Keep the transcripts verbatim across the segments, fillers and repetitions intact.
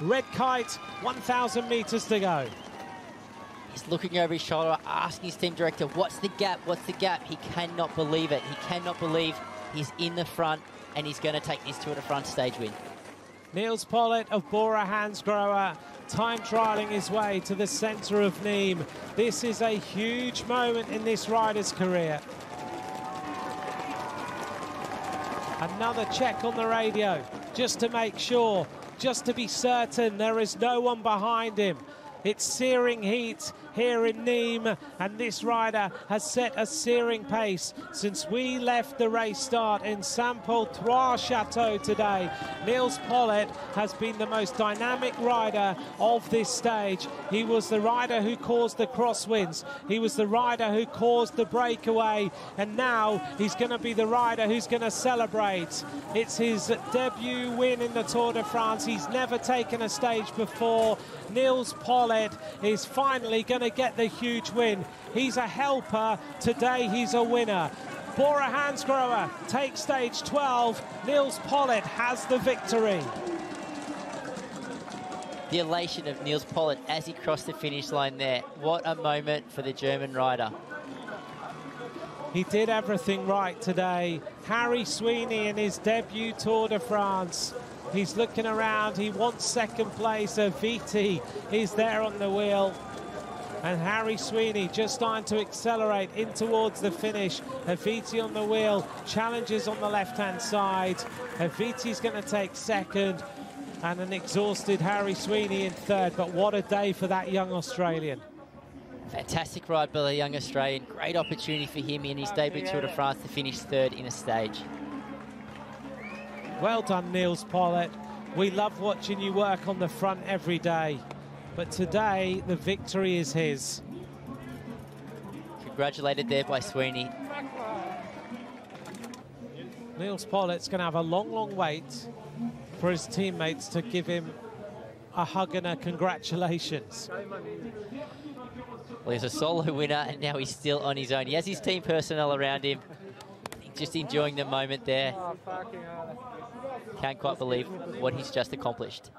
red kite, one thousand metres to go. He's looking over his shoulder, asking his team director, what's the gap, what's the gap? He cannot believe it. He cannot believe he's in the front and he's going to take this Tour de France stage win. Nils Politt of Bora-Hansgrohe, time trialling his way to the centre of Nîmes. This is a huge moment in this rider's career. Another check on the radio, just to make sure, just to be certain there is no one behind him. It's searing heat here in Nîmes, and this rider has set a searing pace since we left the race start in Saint-Paul-Trois-Châteaux today. Nils Politt has been the most dynamic rider of this stage. He was the rider who caused the crosswinds. He was the rider who caused the breakaway, and now he's going to be the rider who's going to celebrate. It's his debut win in the Tour de France. He's never taken a stage before. Nils Politt is finally going to get the huge win. He's a helper today, he's a winner. Bora-Hansgrohe takes stage twelve. Nils Politt has the victory. The elation of Nils Politt as he crossed the finish line there. What a moment for the German rider. He did everything right today. Harry Sweeney in his debut Tour de France. He's looking around, he wants second place. Hafiti is there on the wheel. And Harry Sweeney just starting to accelerate in towards the finish. Hafiti on the wheel, challenges on the left-hand side. Hafiti's going to take second, and an exhausted Harry Sweeney in third. But what a day for that young Australian. Fantastic ride by the young Australian. Great opportunity for him in his debut Tour de France to finish third in a stage. Well done, Nils Politt. We love watching you work on the front every day, but today the victory is his. Congratulated there by Sweeney. Nils Politt's going to have a long, long wait for his teammates to give him a hug and a congratulations. Well, he's a solo winner and now he's still on his own. He has his team personnel around him, just enjoying the moment there. Can't quite believe what he's just accomplished.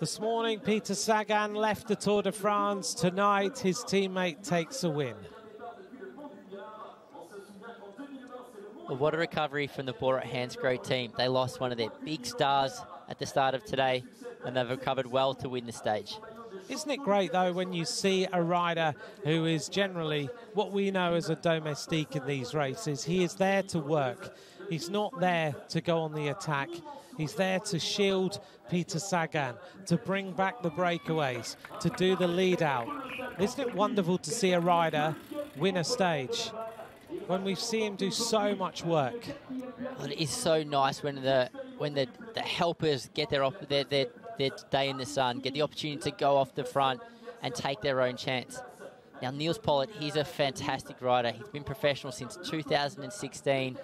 This morning, Peter Sagan left the Tour de France. Tonight, his teammate takes a win. Well, what a recovery from the Bora-Hansgrohe team. They lost one of their big stars at the start of today, and they've recovered well to win the stage. Isn't it great, though, when you see a rider who is generally what we know as a domestique in these races? He is there to work. He's not there to go on the attack. He's there to shield Peter Sagan, to bring back the breakaways, to do the lead out. Isn't it wonderful to see a rider win a stage when we see him do so much work? Well, it is so nice when the when the, the helpers get their, op their, their, their day in the sun, get the opportunity to go off the front and take their own chance. Now, Nils Politt, he's a fantastic rider. He's been professional since two thousand sixteen.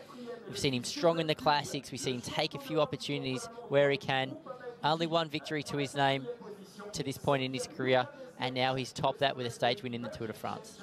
We've seen him strong in the classics. We've seen him take a few opportunities where he can. Only one victory to his name to this point in his career, and now he's topped that with a stage win in the Tour de France.